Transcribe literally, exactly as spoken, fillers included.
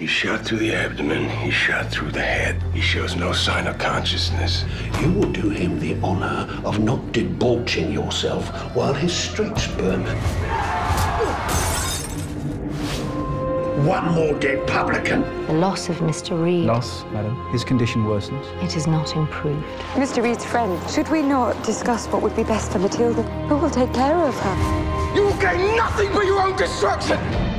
He's shot through the abdomen. He's shot through the head. He shows no sign of consciousness. You will do him the honor of not debauching yourself while his straight sperm... One more dead publican. The loss of Mister Reed. Loss, madam. His condition worsens. It is not improved. Mister Reed's friend, should we not discuss what would be best for Matilda? Who will take care of her? You gain nothing but your own destruction!